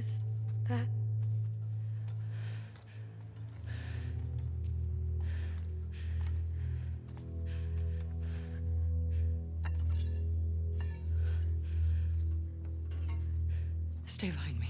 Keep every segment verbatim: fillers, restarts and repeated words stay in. Is that... Stay behind me.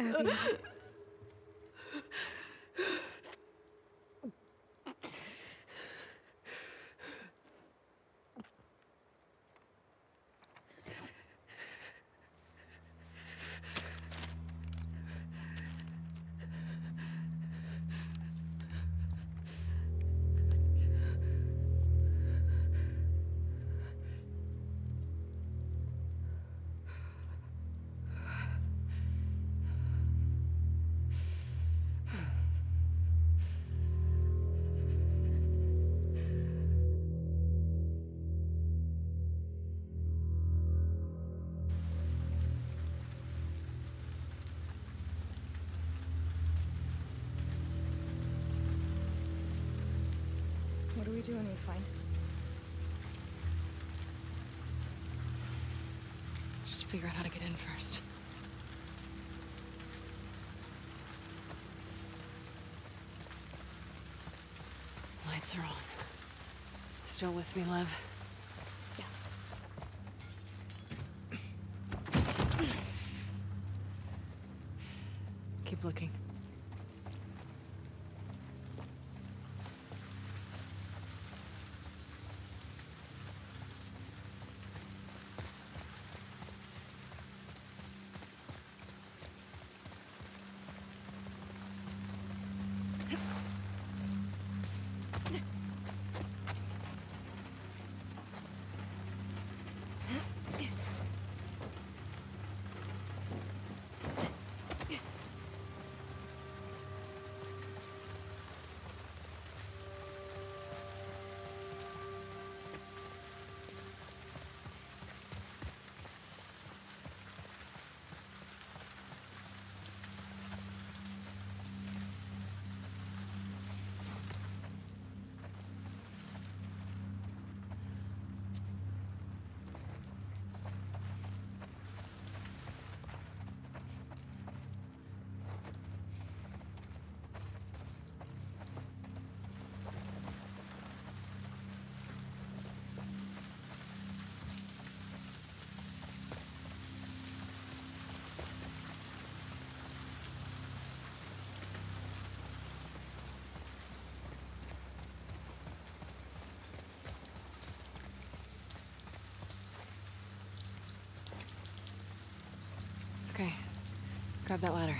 Abby. What do we do when we find him? Just figure out how to get in first. Lights are on. Still with me, love? Yes. Keep looking. Okay, grab that ladder.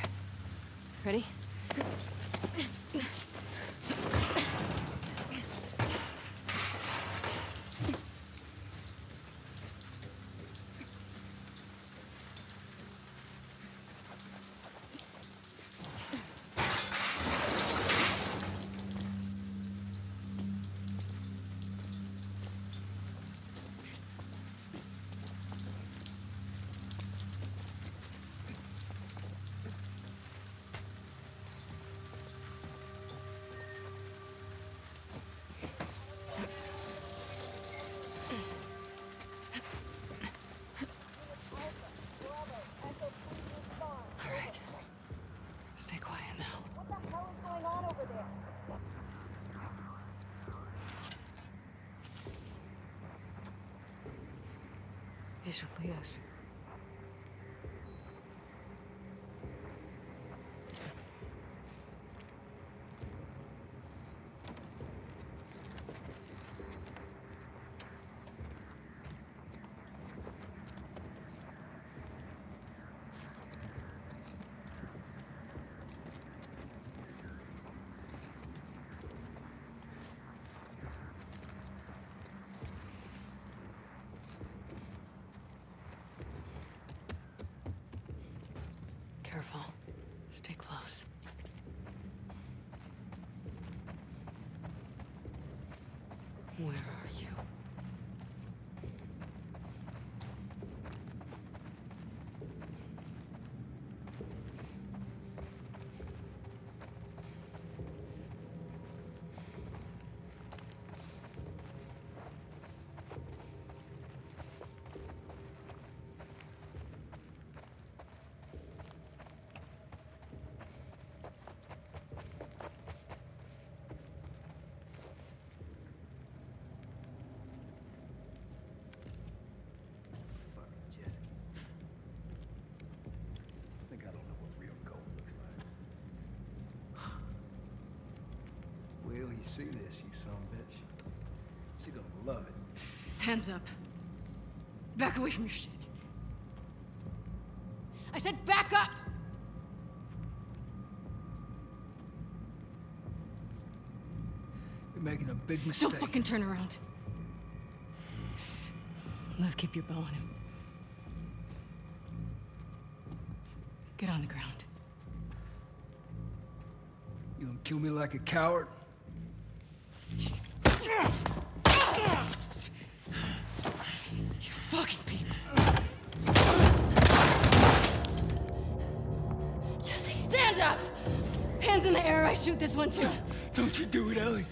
Ready? It really is. Careful. Stay close. Where are you? You see this, you son of a bitch. She's gonna love it. Hands up. Back away from your shit. I said back up! You're making a big mistake. Don't fucking turn around. Love, keep your bow on him. Get on the ground. You gonna kill me like a coward? You fucking people. Jessie, stand up! Hands in the air, I shoot this one too. Don't you do it, Ellie.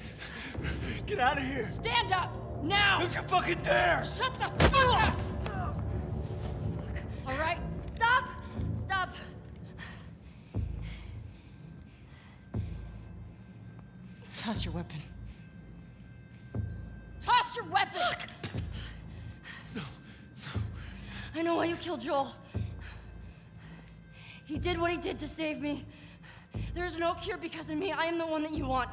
Get out of here. Stand up, now! Don't you fucking dare! Shut the fuck up! All right? Stop! Stop! Toss your weapon. Your weapon! No, no. I know why you killed Joel. He did what he did to save me. There is no cure because of me. I am the one that you want.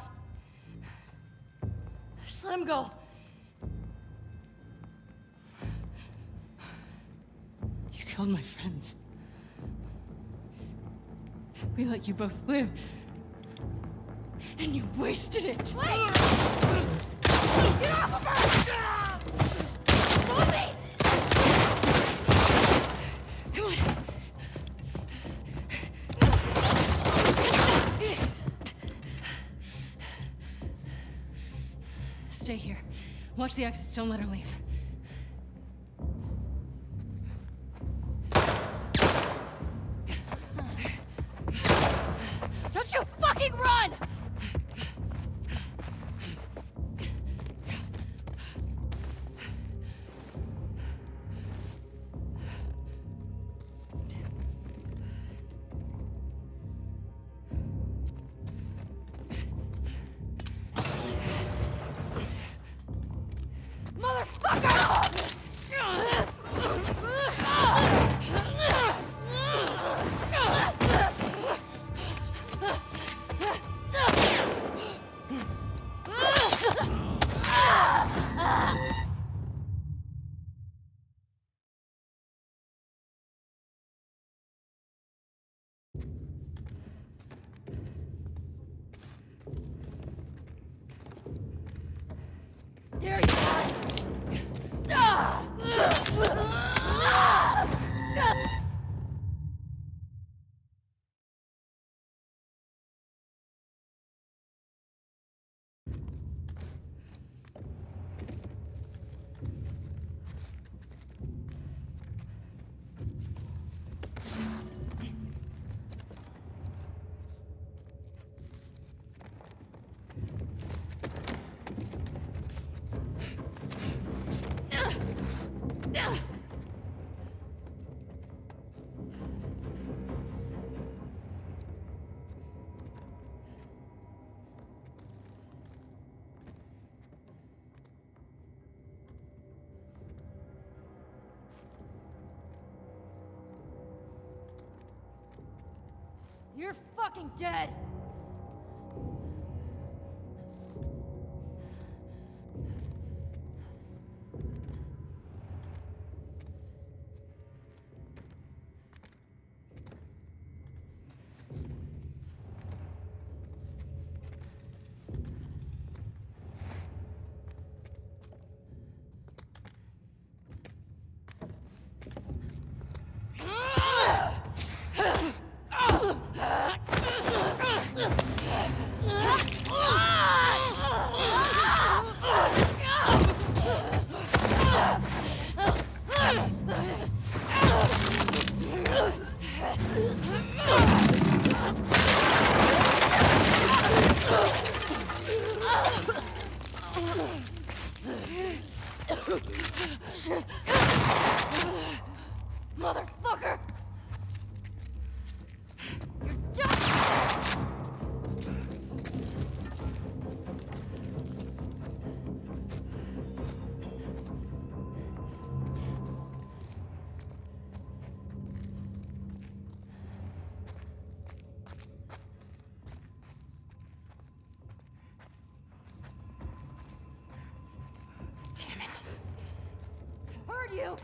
Just let him go. You killed my friends. We let you both live. And you wasted it. Wait! Get off of her! Tommy! Come on. Stay here. Watch the exits. Don't let her leave. Don't you fucking run! There you go! You're fucking dead! You.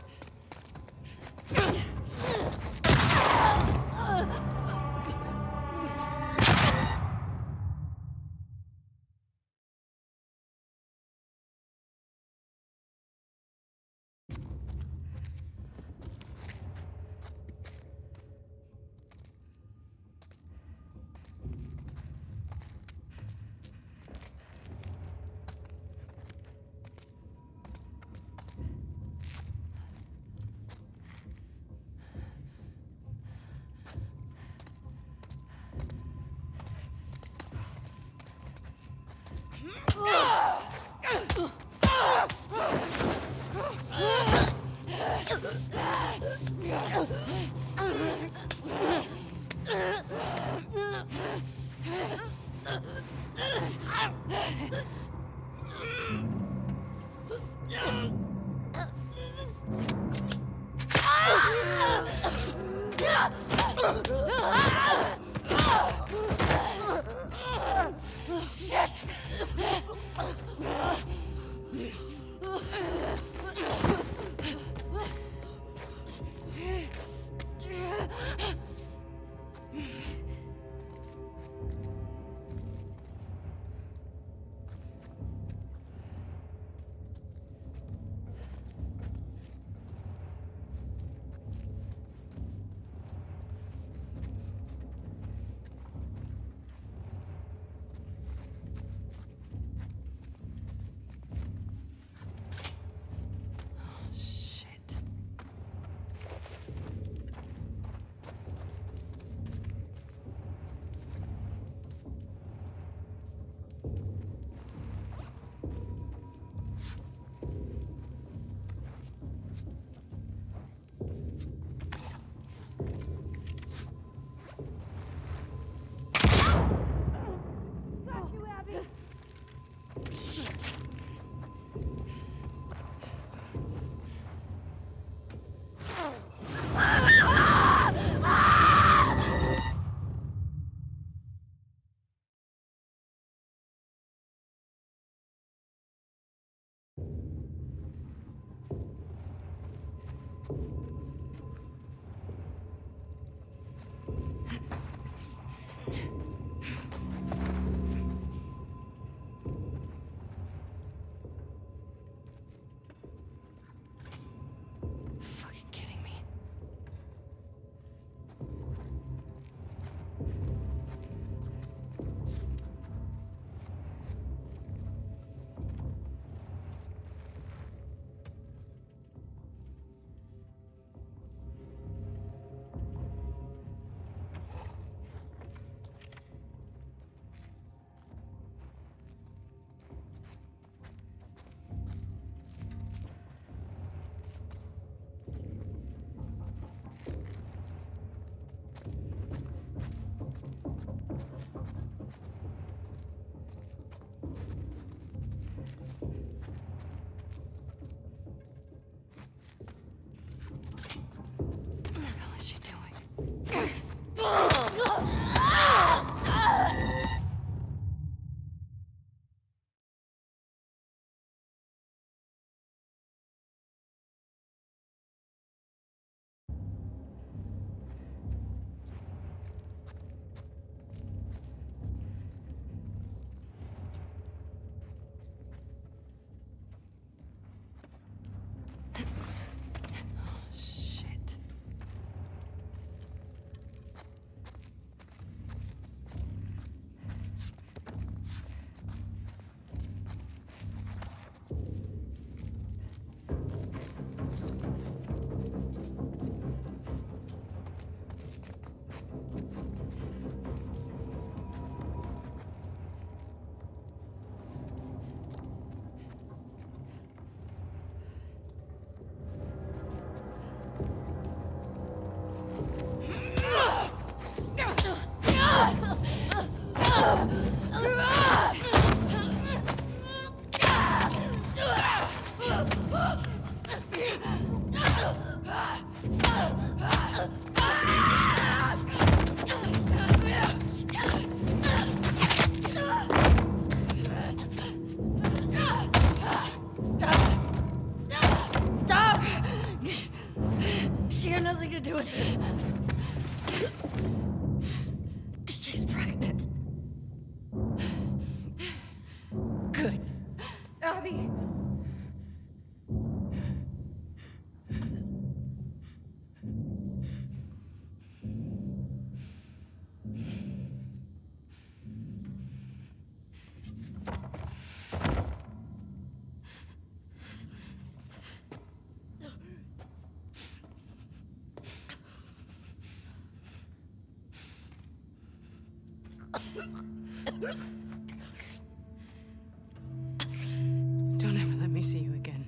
Don't ever let me see you again.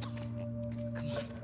Come on.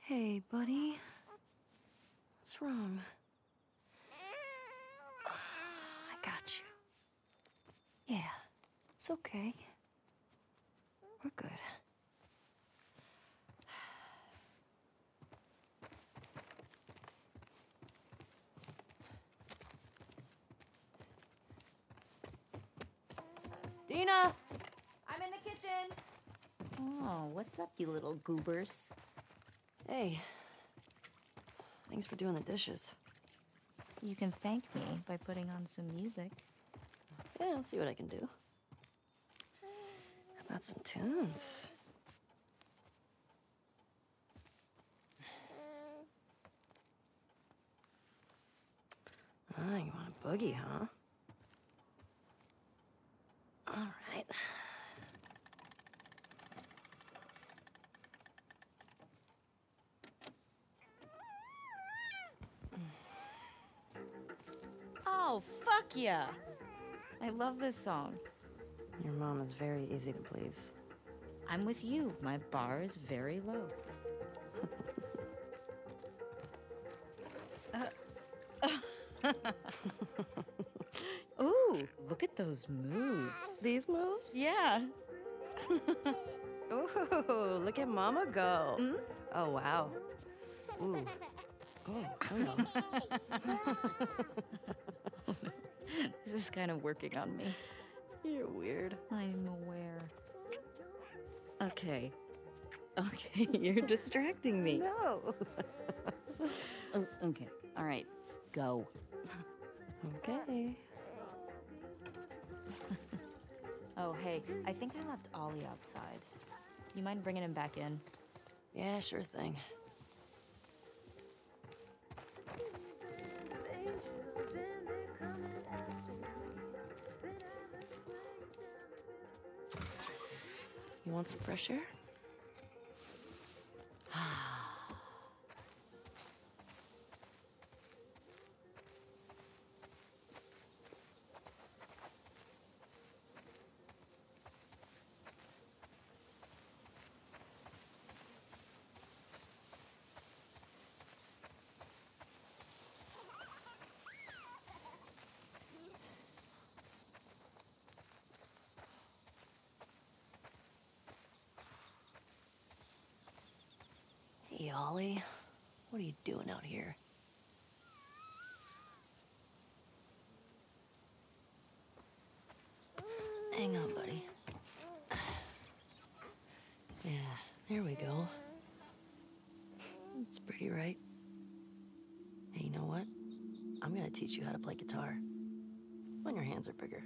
Hey, buddy. What's wrong? Oh, I got you. Yeah, it's okay. We're good. Dina! I'm in the kitchen! Oh, what's up, you little goobers? Hey, thanks for doing the dishes. You can thank me by putting on some music. Yeah, I'll see what I can do. How about some tunes? Ah, you want a boogie, huh? All right. Oh, fuck yeah! I love this song. Your mom is very easy to please. I'm with you. My bar is very low. uh, uh, Ooh, look at those moves. These moves? Yeah. Ooh, look at Mama go. Mm? Oh, wow. Ooh. Oh, no. This is kind of working on me. You're weird. I'm aware. Okay. Okay, you're distracting me. No. Oh, okay. All right. Go. Okay. Oh, hey. I think I left Ollie outside. You mind bringing him back in? Yeah, sure thing. You want some fresh air? Hey, Ollie, what are you doing out here? Hang on. Here we go. It's pretty, right? Hey, you know what? I'm gonna teach you how to play guitar. When your hands are bigger.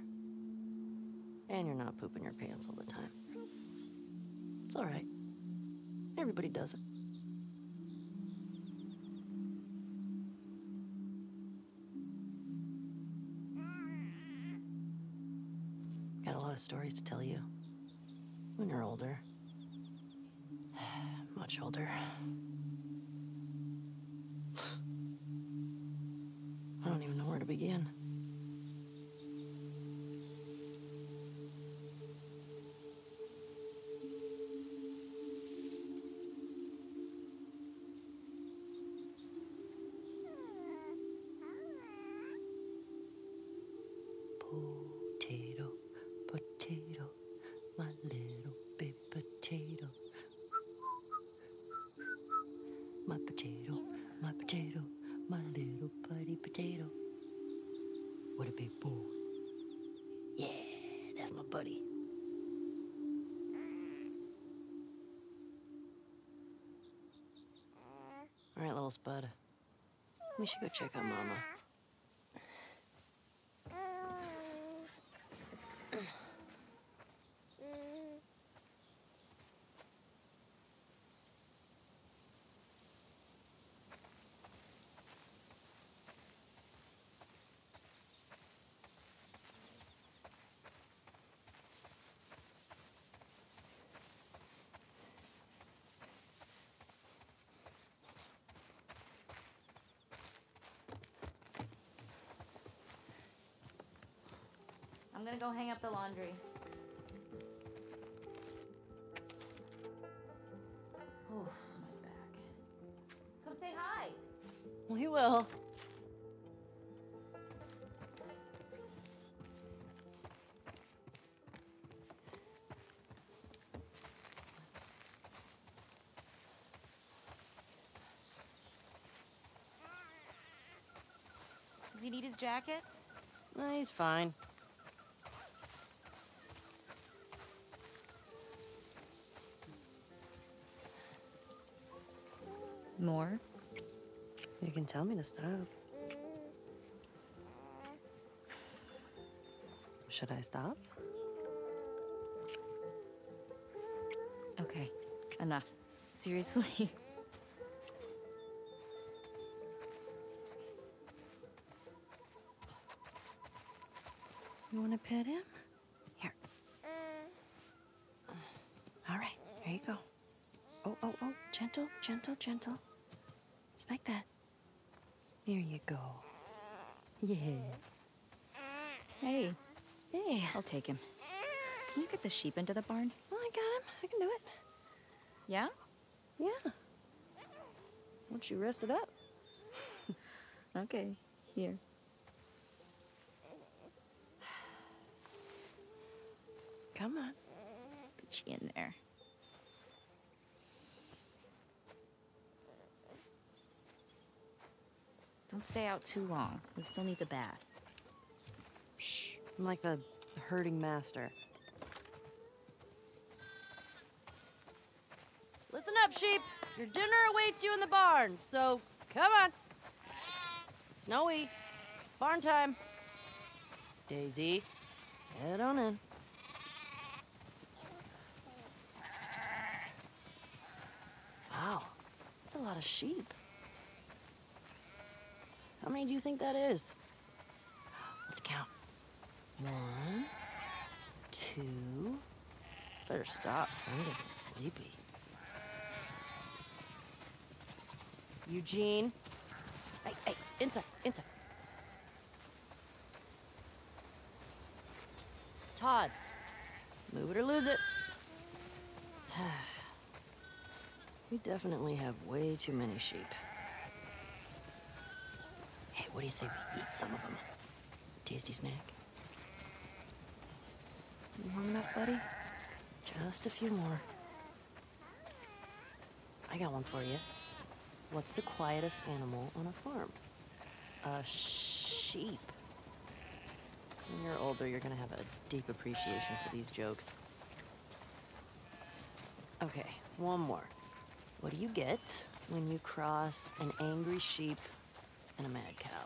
And you're not pooping your pants all the time. It's all right. Everybody does it. Got a lot of stories to tell you. When you're older. Much older. I don't even know where to begin. Bud, we should go check on Mama. I'm gonna go hang up the laundry. Oh, my back. Come say hi. We will. Does he need his jacket? No, he's fine. More? You can tell me to stop. Should I stop? Okay, enough. Seriously. You want to pet him? Here. All right, here you go. Oh, oh, oh, gentle, gentle, gentle. Just like that. There you go. Yeah. Hey. Hey. I'll take him. Can you get the sheep into the barn? Oh, I got him. I can do it. Yeah? Yeah. Won't you rest it up? Okay. Here. Come on. Put you in there. Don't stay out too long. We still need the bath. Shh. I'm like the herding master. Listen up, sheep. Your dinner awaits you in the barn, so come on. Snowy. Barn time. Daisy, head on in. Wow. That's a lot of sheep. How many do you think that is? Let's count. One, two. Better stop, I'm getting sleepy. Eugene. Hey, hey, inside, inside. Todd. Move it or lose it. We definitely have way too many sheep. What do you say we eat some of them? Tasty snack. You warm enough, buddy? Just a few more. I got one for you. What's the quietest animal on a farm? A sheep. When you're older, you're gonna have a deep appreciation for these jokes. Okay, one more. What do you get when you cross an angry sheep and a mad cow?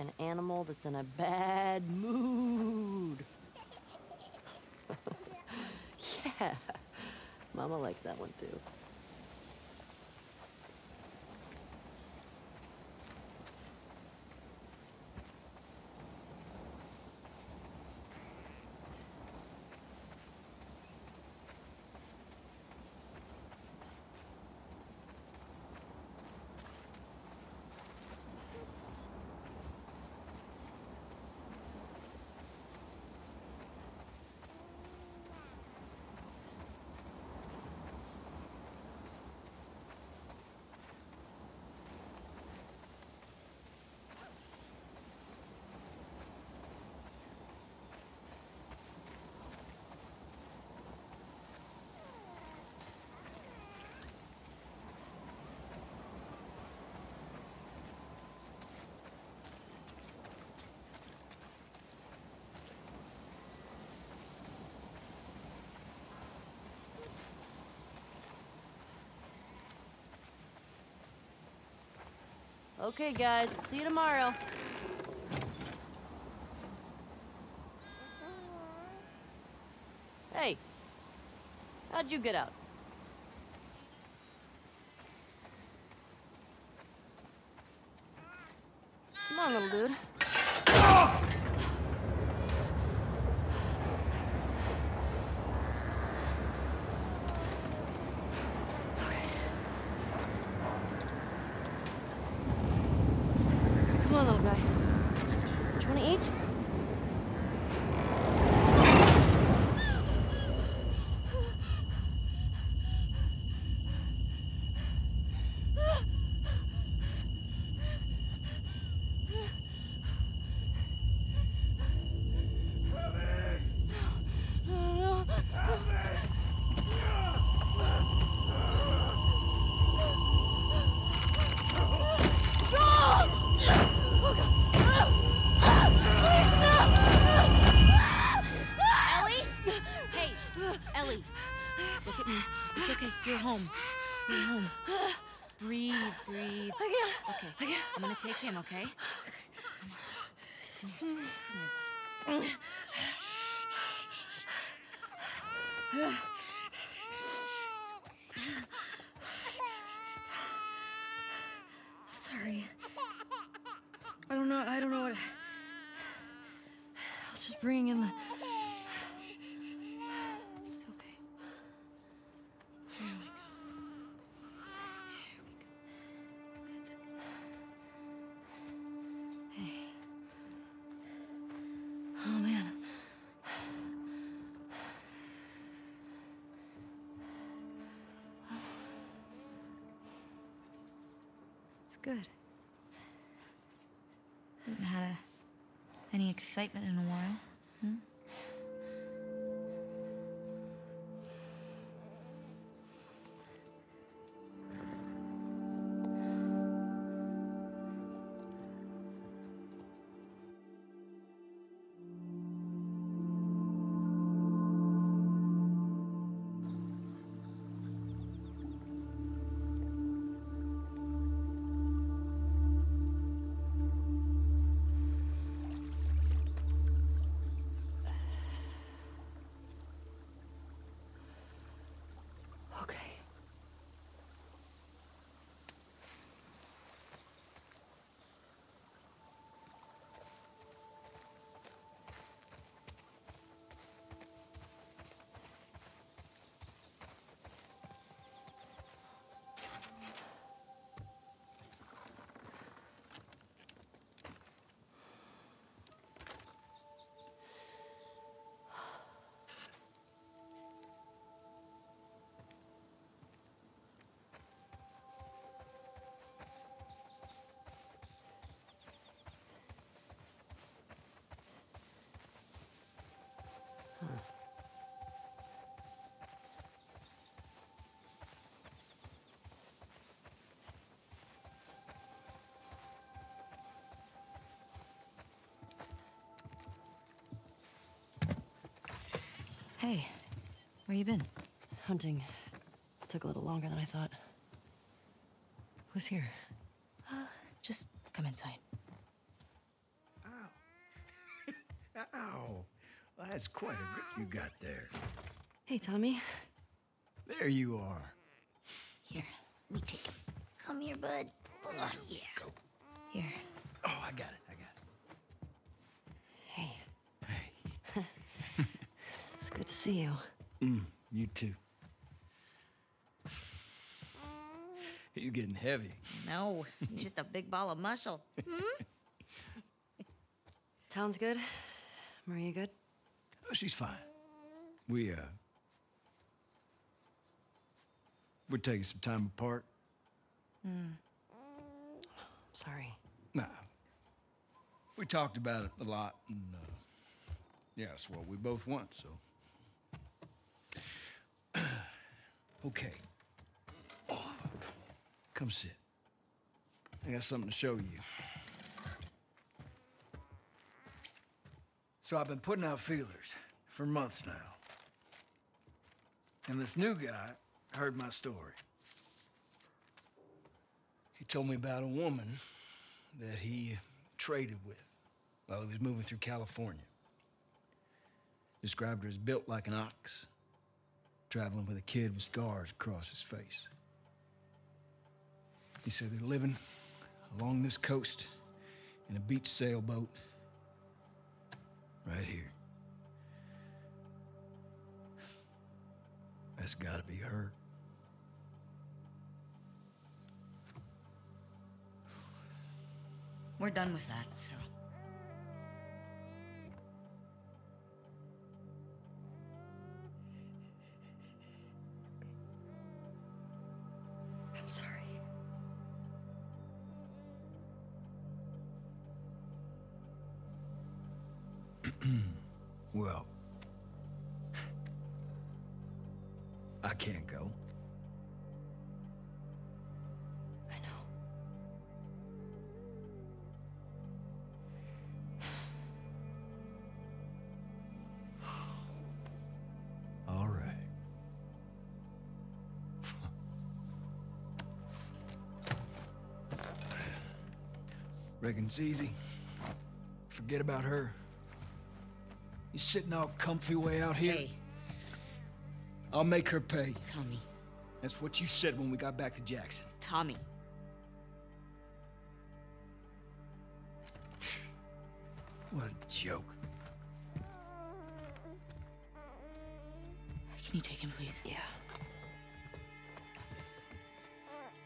An animal that's in a bad mood. Yeah. Mama likes that one too. Okay, guys, we'll see you tomorrow. Hey, how'd you get out? Come on, little dude. Oh! Okay? Come on. Come here, come here. Come here. Sorry. I don't know, I don't know what... I was just bringing in the... It's okay. Here we go. Good. Haven't had a, any excitement in a while. Hmm? Hey, where you been? hunting. It took a little longer than I thought. Who's here? Uh, just come inside. Ow. Ow. Well, that's quite a grip you got there. Hey, Tommy. There you are. Here, let me take him. Come here, bud. Oh, yeah. Go. Here. Oh, I got it. I got it. Hey. Hey. It's good to see you. Mm, you too. He's getting heavy. No, he's just a big ball of muscle. Hmm? Town's good? Maria good? Oh, she's fine. We, uh... we're taking some time apart. Mm. Sorry. Nah. We talked about it a lot, and, uh... yeah, it's what we both want, so... Okay. Oh. Come sit. I got something to show you. So I've been putting out feelers for months now. And this new guy heard my story. He told me about a woman that he traded with while he was moving through California. Described her as built like an ox, traveling with a kid with scars across his face. He said they're living along this coast in a beach sailboat right here. That's gotta be her. We're done with that, so. I'm sorry. Well, I can't go. I know. All right. Reckon it's easy. Forget about her. You sitting all comfy way out here? Hey. I'll make her pay. Tommy. That's what you said when we got back to Jackson. Tommy. What a joke. Can you take him, please? Yeah.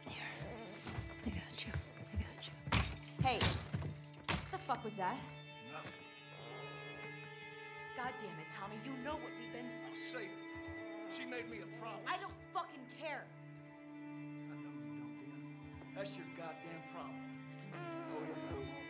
Here. I got you. I got you. Hey. What the fuck was that? Nothing. God damn it, Tommy. You know what we've been... I'll save it. She made me a promise. I don't fucking care. I know you don't, Dina. That's your goddamn problem. Oh, you know all fucking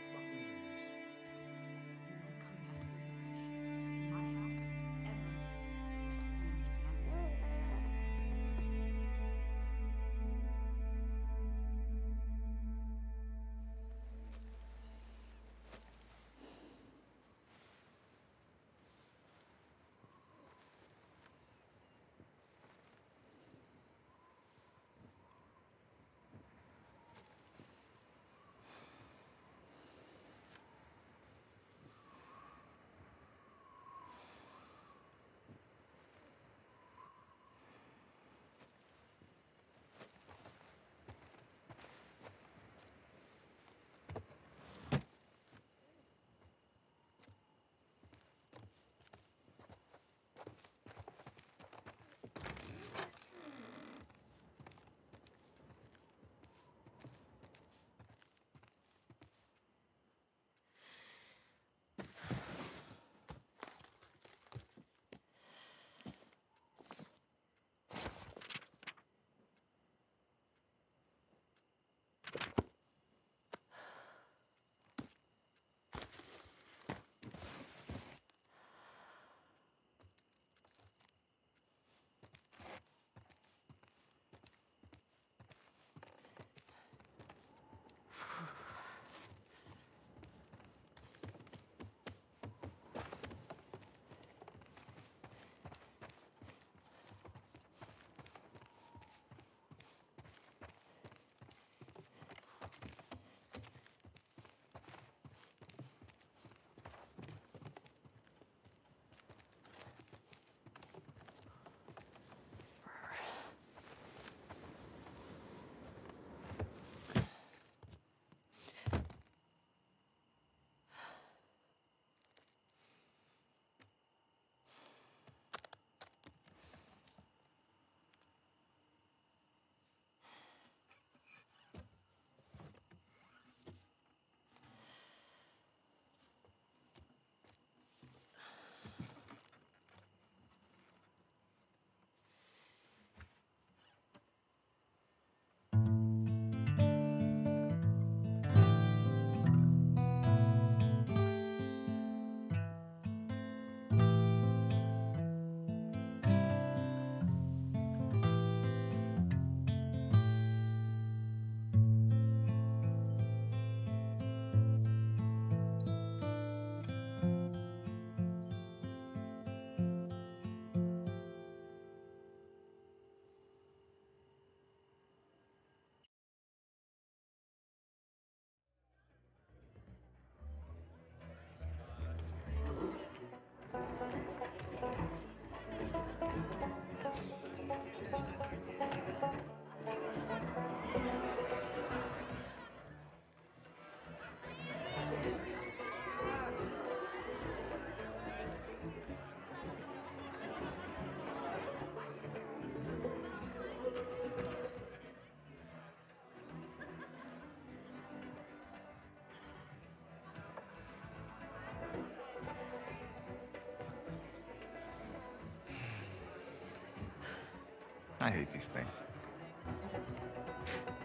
I hate these things.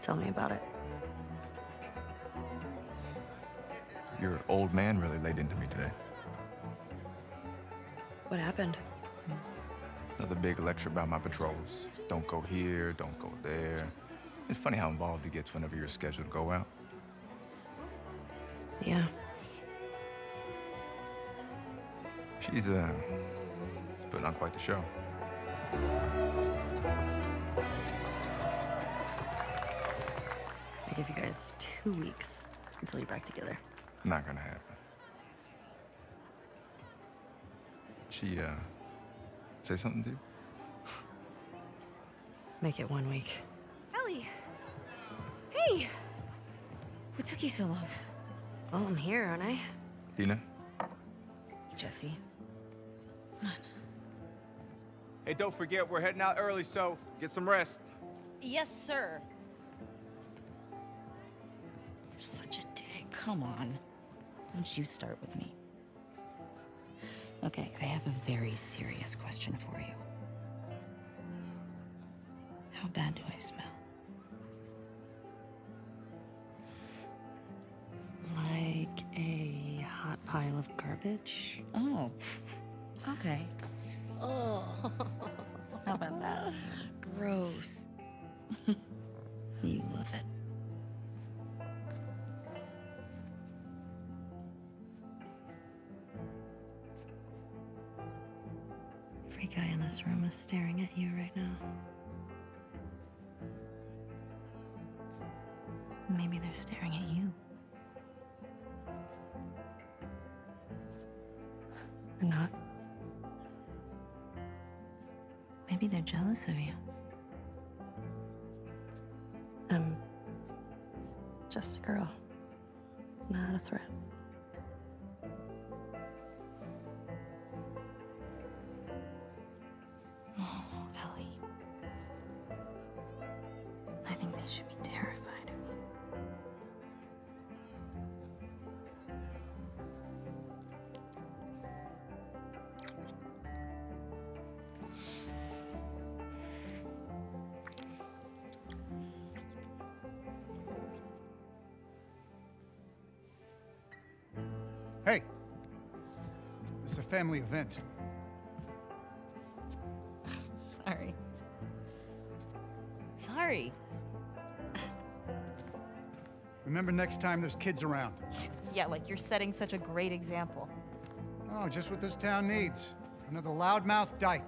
Tell me about it. Your old man really laid into me today. What happened? Another big lecture about my patrols. Don't go here, don't go there. It's funny how involved he gets whenever you're scheduled to go out. Yeah. She's, uh, she's putting on quite the show. I give you guys two weeks until you're back together. Not gonna happen. She, uh, say something to you? Make it one week. Ellie! Hey! What took you so long? Well, I'm here, aren't I? Dina? Jessie? Come on. Hey, don't forget, we're heading out early, so get some rest. Yes, sir. You're such a dick. Come on. Don't you start with me. Okay, I have a very serious question for you. How bad do I smell? Like a hot pile of garbage? Oh, okay. Oh, how about that? Gross. You love it. Guy in this room is staring at you right now. Maybe they're staring at you. Or not. Maybe they're jealous of you. I'm just a girl, not a threat. Family event. Sorry. Sorry. Remember next time there's kids around. Yeah, like you're setting such a great example. Oh, just what this town needs. Another loudmouth dyke.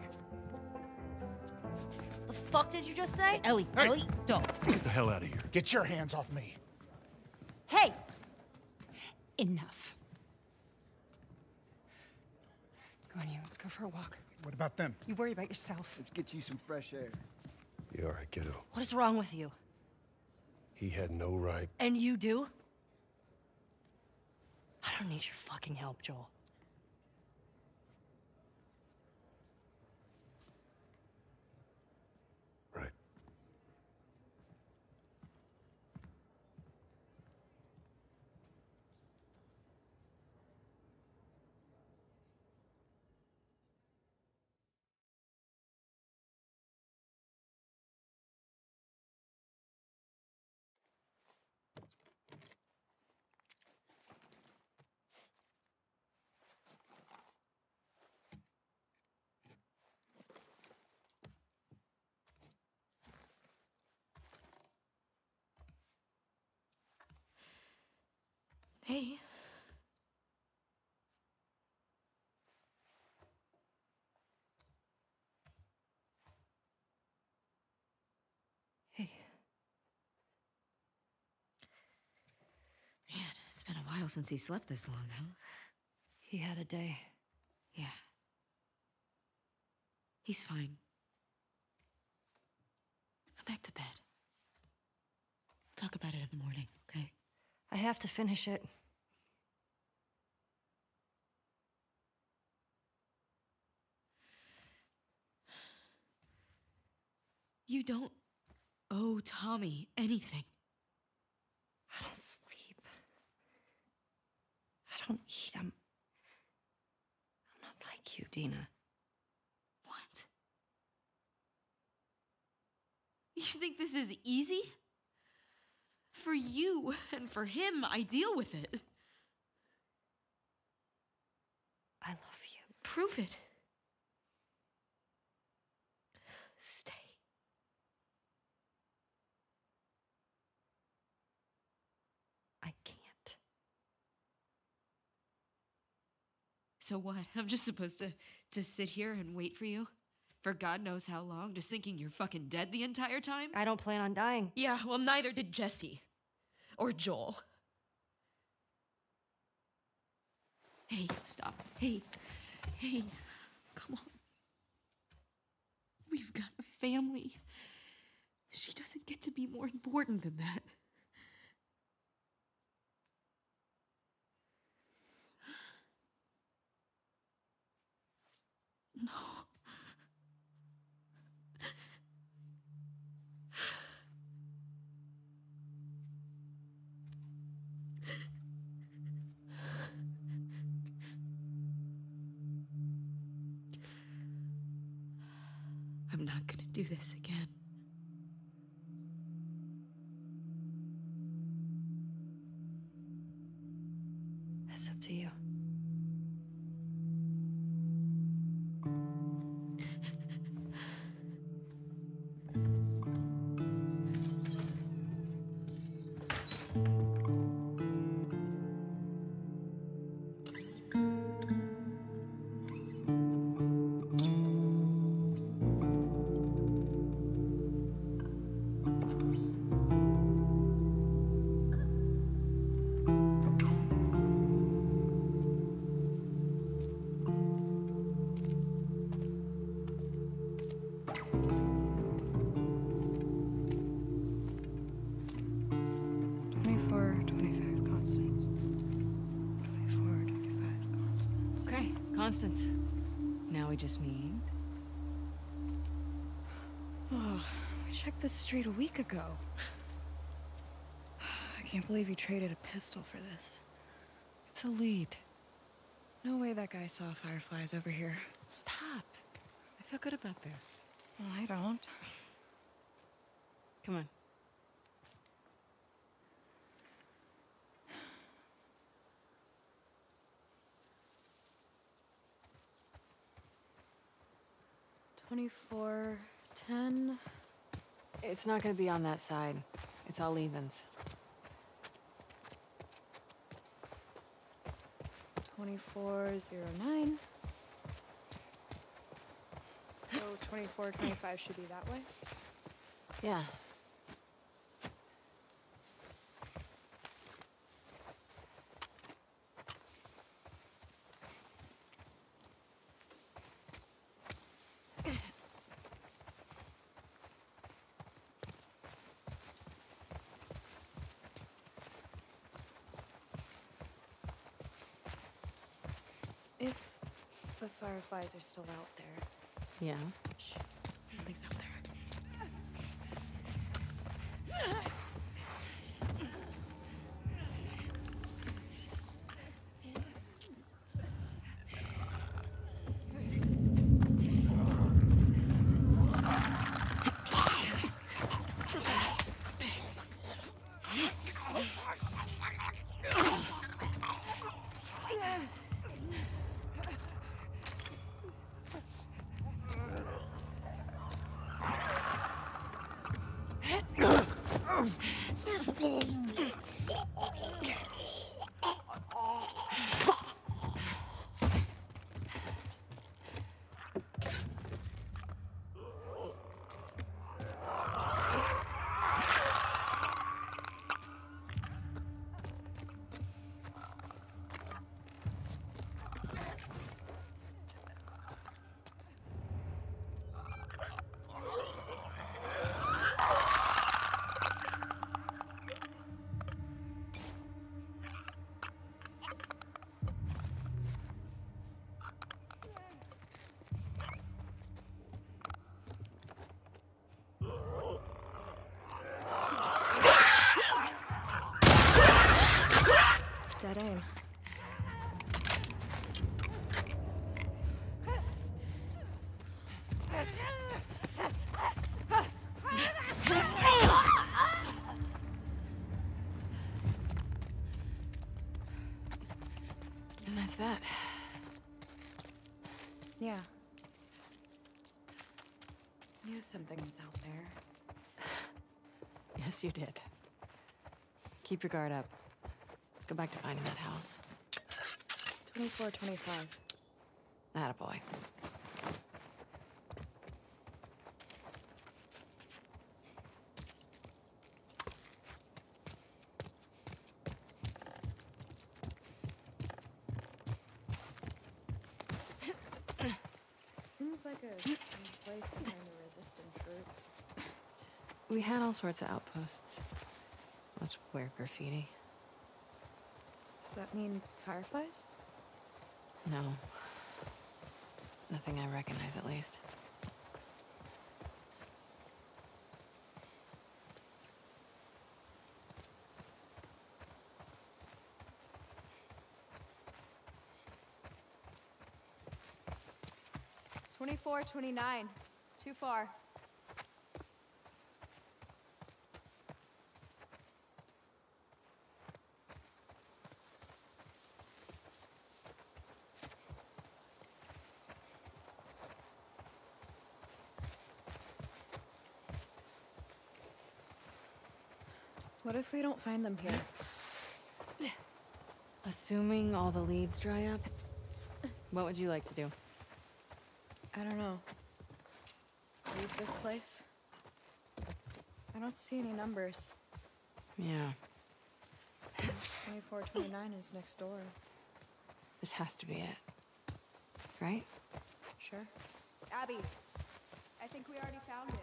The fuck did you just say? Ellie, hey. Ellie, don't. Get the hell out of here. Get your hands off me. Hey! Enough. Come on, you. Let's go for a walk. What about them? You worry about yourself. Let's get you some fresh air. You all right, kiddo? What is wrong with you? He had no right. And you do? I don't need your fucking help, Joel. Right. Hey. Hey. Man, it's been a while since he slept this long, huh? He had a day. Yeah. He's fine. Go back to bed. Talk about it in the morning, okay? I have to finish it. You don't owe Tommy anything. I don't sleep. I don't eat. I'm... I'm not like you, Dina. What? You think this is easy? For you and for him, I deal with it. I love you. Prove it. Stay. I can't. So what? I'm just supposed to, to sit here and wait for you? For God knows how long, just thinking you're fucking dead the entire time? I don't plan on dying. Yeah, well, neither did Jessie. Or Joel. Hey, stop. Hey. Hey. Come on. We've got a family. She doesn't get to be more important than that. No. I'm not gonna do this again. That's up to you. Constance. Now we just need... Oh, we checked this street a week ago. I can't believe you traded a pistol for this. It's a lead. No way that guy saw Fireflies over here. Stop. I feel good about this. Well, I don't. Come on. Twenty-four, ten. It's not gonna be on that side. It's all evens. Twenty-four, zero, nine. So twenty-four, twenty-five should be that way? Yeah. If the Fireflies are still out there. Yeah. Shh. Something's out there. Aim. Knew something was out there. Yes, you did. Keep your guard up. Let's go back to finding that house. twenty-four twenty-five. Attaboy. Seems like a place behind the resistance group. We had all sorts of outposts. Let's wear graffiti. Does that mean Fireflies? No. Nothing I recognize, at least. twenty-four twenty-nine. Too far. What if we don't find them here? Assuming all the leads dry up, what would you like to do? I don't know. Leave this place? I don't see any numbers. Yeah. twenty-four twenty-nine is next door. This has to be it. Right? Sure. Abby, I think we already found it.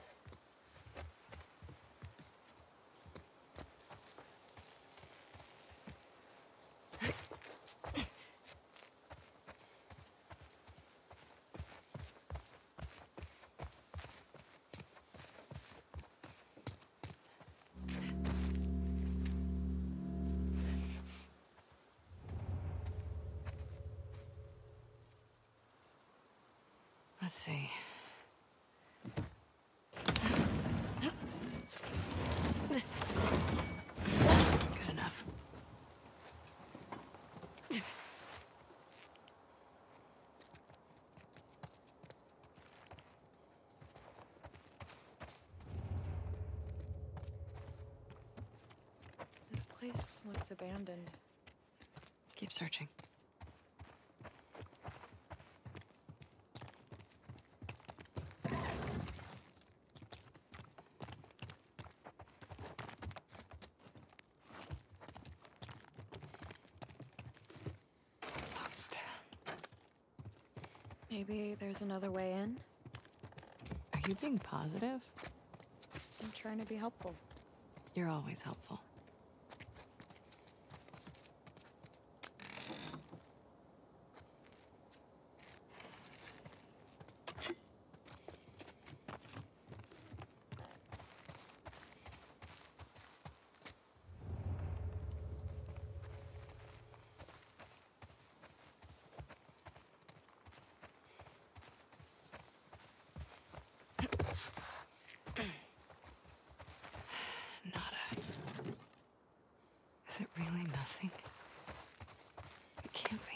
Let's see. Good enough. This place looks abandoned. Keep searching. Maybe there's another way in? Are you being positive? I'm trying to be helpful. You're always helpful. Is it really nothing? It can't be.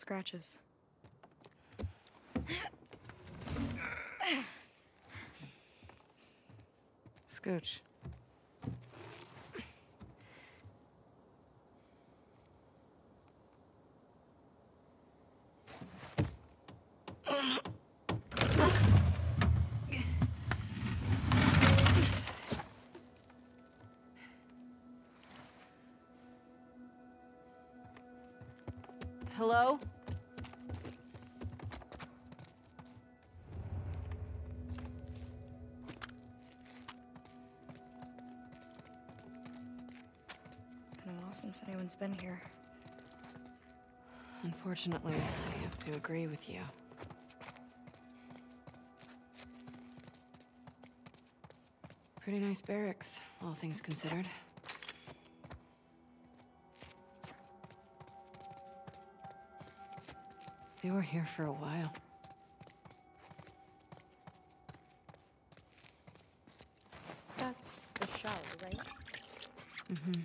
Scratches. Scooch. Hello? Been a while since anyone's been here. Unfortunately, I have to agree with you. Pretty nice barracks, all things considered. They were here for a while. That's the shower, right? Mm-hmm.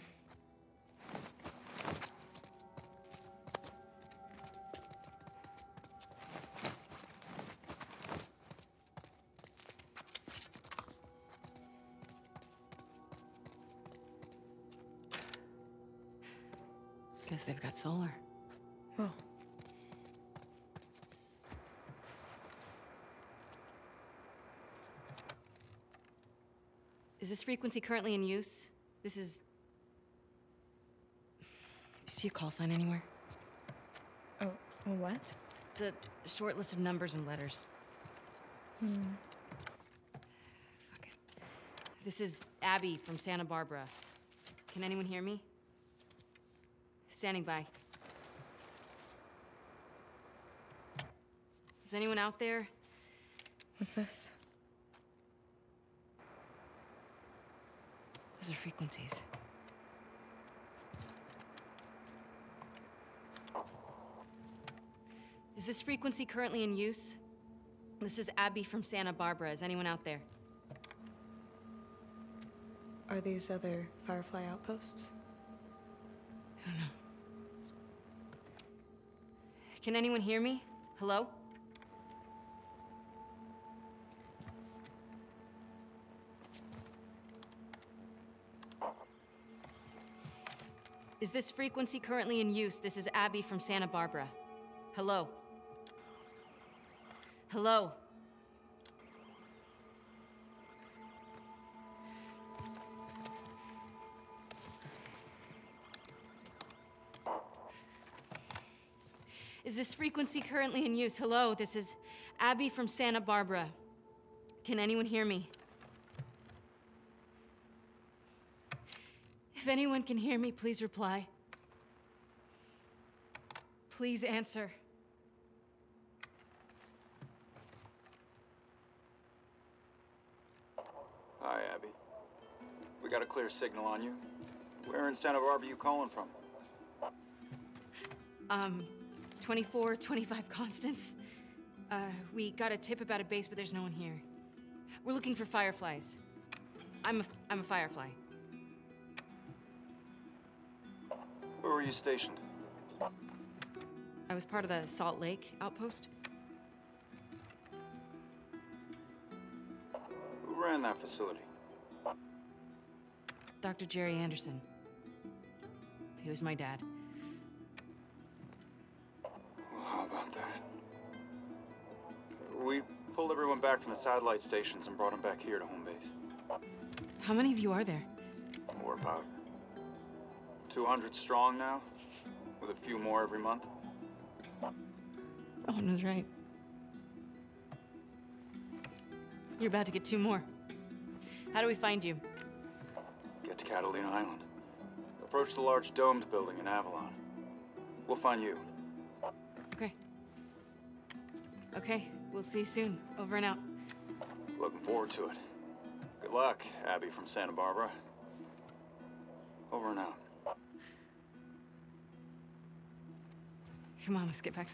Guess they've got solar. Oh. Is this frequency currently in use? This is... Do you see a call sign anywhere? Oh, a what? It's a short list of numbers and letters. Hmm. Fuck it. This is Abby from Santa Barbara. Can anyone hear me? Standing by. Is anyone out there? What's this? Those are frequencies. Is this frequency currently in use? This is Abby from Santa Barbara. Is anyone out there? Are these other Firefly outposts? I don't know. Can anyone hear me? Hello? Is this frequency currently in use? This is Abby from Santa Barbara. Hello? Hello? Is this frequency currently in use? Hello, this is Abby from Santa Barbara. Can anyone hear me? If anyone can hear me, please reply. Please answer. Hi, Abby. We got a clear signal on you. Where in Santa Barbara are you calling from? Um, twenty-four, twenty-five Constance. Uh, we got a tip about a base, but there's no one here. We're looking for Fireflies. I'm a, I'm a Firefly. Where were you stationed? I was part of the Salt Lake Outpost. Who ran that facility? Doctor Jerry Anderson. He was my dad. Well, how about that? We pulled everyone back from the satellite stations and brought them back here to home base. How many of you are there? We're about two hundred strong now, with a few more every month. Ellen was right. You're about to get two more. How do we find you? Get to Catalina Island. Approach the large domed building in Avalon. We'll find you. Okay. Okay, we'll see you soon. Over and out. Looking forward to it. Good luck, Abby from Santa Barbara. Over and out. Come on, let's get back to the